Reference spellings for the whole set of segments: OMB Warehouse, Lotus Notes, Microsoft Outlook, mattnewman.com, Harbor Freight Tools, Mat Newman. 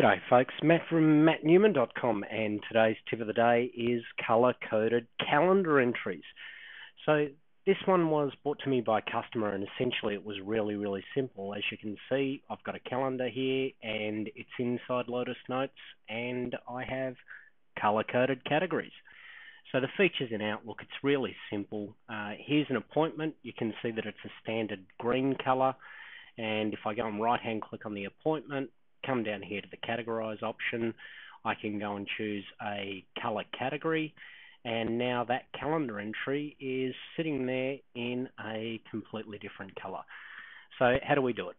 G'day folks, Matt from mattnewman.com, and today's tip of the day is color-coded calendar entries. So this one was brought to me by a customer, and essentially it was really simple. As you can see, I've got a calendar here and it's inside Lotus Notes, and I have color-coded categories. So the features in Outlook, it's really simple. Here's an appointment. You can see that it's a standard green color, and if I go and right-hand click on the appointment, come down here to the categorize option, I can go and choose a color category, and now that calendar entry is sitting there in a completely different color. So how do we do it?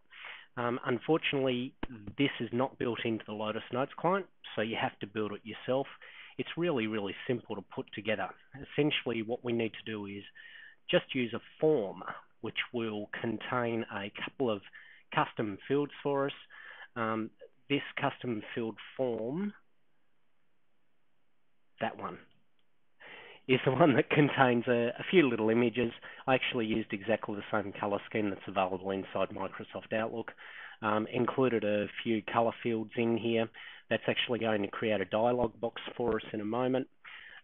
Unfortunately, this is not built into the Lotus Notes client, so you have to build it yourself. It's really simple to put together. Essentially what we need to do is just use a form which will contain a couple of custom fields for us. This custom field form, that one, is the one that contains a few little images. I actually used exactly the same color scheme that's available inside Microsoft Outlook, included a few color fields in here. That's actually going to create a dialog box for us in a moment.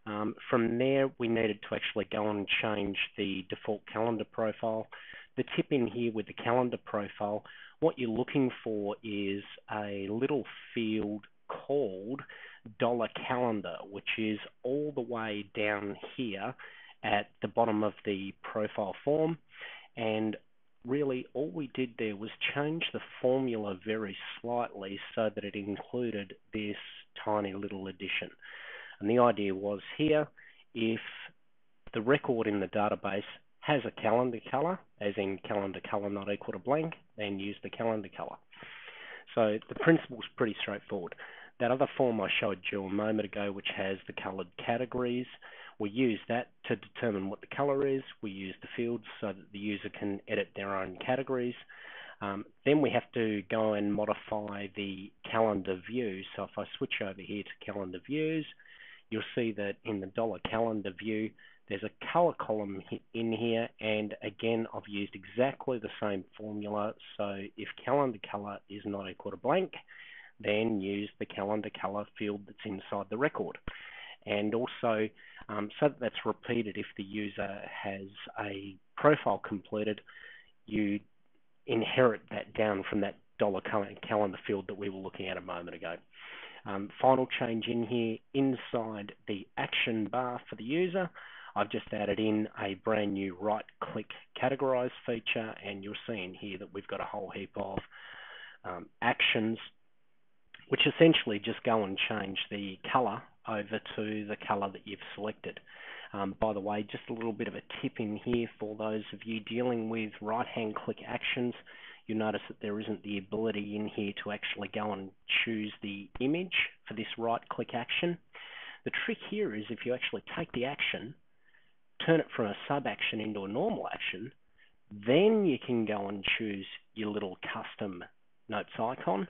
From there, we needed to actually go and change the default calendar profile. The tip in here with the calendar profile, what you're looking for is a little field called $calendar, which is all the way down here at the bottom of the profile form. And really all we did there was change the formula very slightly so that it included this tiny little addition. And the idea was here, if the record in the database has a calendar color, as in calendar color not equal to blank, then use the calendar color. So the principle's pretty straightforward. That other form I showed you a moment ago, which has the colored categories, we use that to determine what the color is. We use the fields so that the user can edit their own categories. Then we have to go and modify the calendar view. So if I switch over here to calendar views, you'll see that in the $calendar view, there's a color column in here, and again, I've used exactly the same formula. So if calendar color is not equal to blank, then use the calendar color field that's inside the record. And also, so that that's repeated if the user has a profile completed, you inherit that down from that $calendar field that we were looking at a moment ago. Final change in here, inside the action bar for the user, I've just added in a brand new right-click categorize feature, and you'll see in here that we've got a whole heap of actions, which essentially just go and change the color over to the color that you've selected. By the way, just a little bit of a tip in here for those of you dealing with right-hand click actions. You'll notice that there isn't the ability in here to actually go and choose the image for this right-click action. The trick here is if you actually take the action, turn it from a sub-action into a normal action, then you can go and choose your little custom notes icon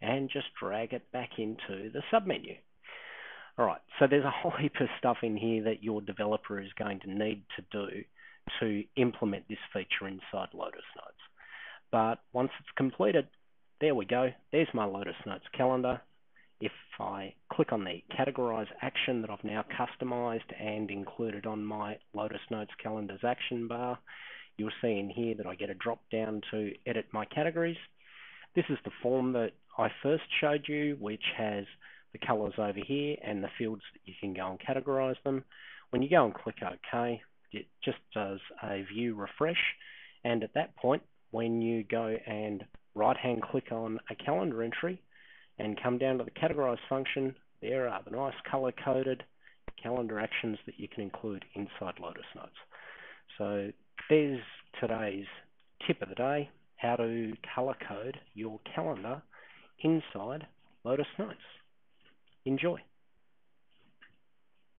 and just drag it back into the sub-menu. All right, so there's a whole heap of stuff in here that your developer is going to need to do to implement this feature inside Lotus Notes. But once it's completed, there we go. There's my Lotus Notes calendar. If I click on the categorize action that I've now customized and included on my Lotus Notes calendars action bar, you'll see in here that I get a drop down to edit my categories. This is the form that I first showed you, which has the colors over here and the fields that you can go and categorize them. When you go and click OK, it just does a view refresh, and at that point, when you go and right-hand click on a calendar entry and come down to the categorize function, there are the nice color-coded calendar actions that you can include inside Lotus Notes. So there's today's tip of the day, how to color-code your calendar inside Lotus Notes. Enjoy.